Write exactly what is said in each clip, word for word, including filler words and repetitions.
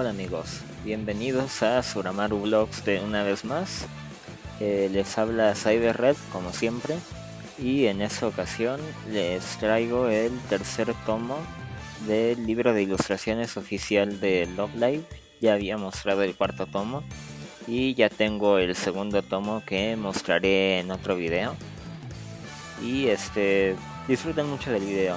Hola amigos, bienvenidos a Zuramaru Vlogs de una vez más. Eh, les habla Cyberred como siempre, y en esta ocasión les traigo el tercer tomo del libro de ilustraciones oficial de Love Live. Ya había mostrado el cuarto tomo y ya tengo el segundo tomo que mostraré en otro video. Y este, disfruten mucho del video.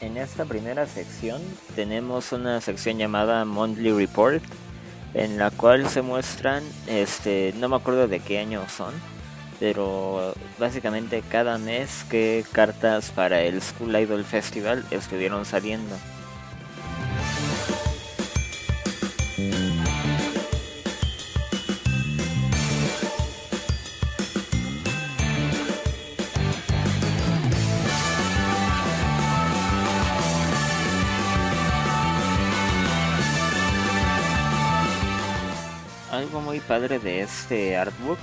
En esta primera sección tenemos una sección llamada Monthly Report, en la cual se muestran, este, no me acuerdo de qué año son, pero básicamente cada mes qué cartas para el School Idol Festival estuvieron saliendo. Algo muy padre de este artbook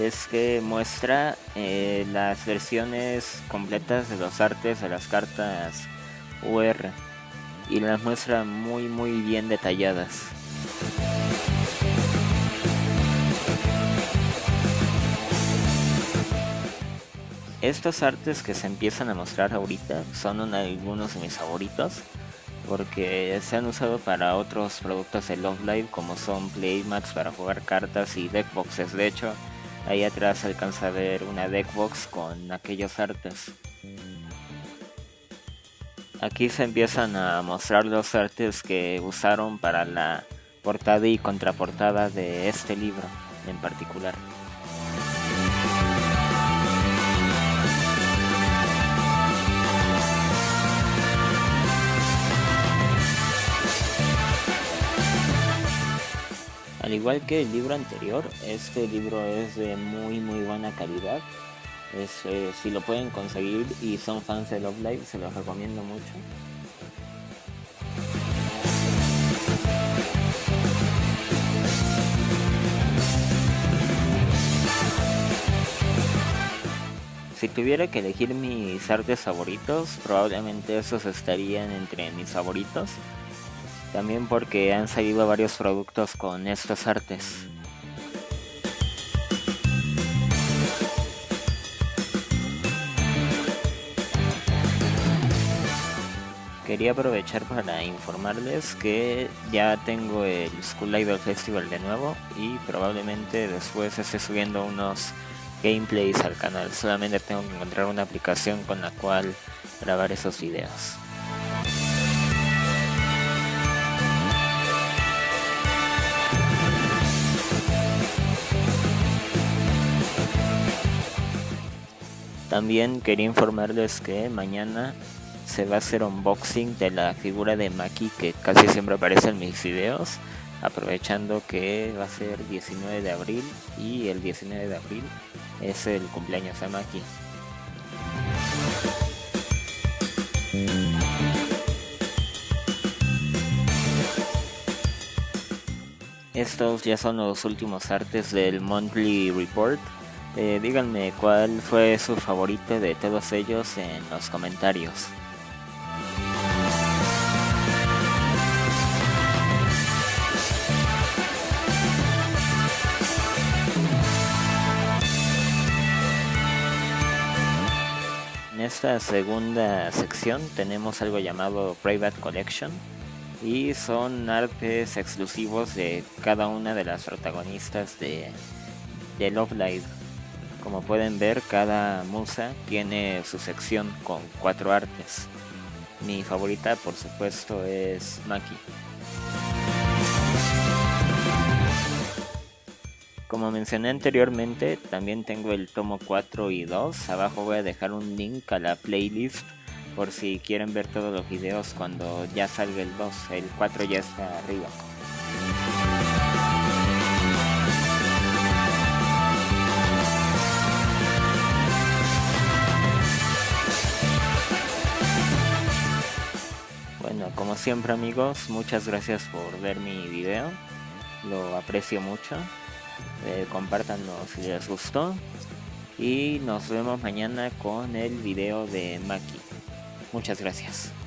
es que muestra eh, las versiones completas de los artes de las cartas U R y las muestra muy muy bien detalladas. Estos artes que se empiezan a mostrar ahorita son un, algunos de mis favoritos, porque se han usado para otros productos de Love Live, como son Playmax para jugar cartas y deckboxes. De hecho, ahí atrás se alcanza a ver una deckbox con aquellos artes. Aquí se empiezan a mostrar los artes que usaron para la portada y contraportada de este libro en particular. Al igual que el libro anterior, este libro es de muy muy buena calidad. Es, eh, si lo pueden conseguir y son fans de Love Live, se los recomiendo mucho. Si tuviera que elegir mis artes favoritos, probablemente esos estarían entre mis favoritos. También porque han salido varios productos con estos artes. Quería aprovechar para informarles que ya tengo el School Idol Festival de nuevo, y probablemente después esté subiendo unos gameplays al canal. Solamente tengo que encontrar una aplicación con la cual grabar esos videos. También quería informarles que mañana se va a hacer unboxing de la figura de Maki, que casi siempre aparece en mis videos, aprovechando que va a ser diecinueve de abril y el diecinueve de abril es el cumpleaños de Maki. Estos ya son los últimos artes del Monthly Report. Eh, díganme cuál fue su favorito de todos ellos en los comentarios. En esta segunda sección tenemos algo llamado Private Collection, y son artes exclusivos de cada una de las protagonistas de, de Love Live. Como pueden ver, cada musa tiene su sección con cuatro artes. Mi favorita, por supuesto, es Maki. Como mencioné anteriormente, también tengo el tomo cuatro y dos. Abajo voy a dejar un link a la playlist por si quieren ver todos los videos cuando ya salga el dos. El cuatro ya está arriba. siempre amigos, muchas gracias por ver mi video, lo aprecio mucho, eh, compártanlo si les gustó y nos vemos mañana con el video de Maki. Muchas gracias.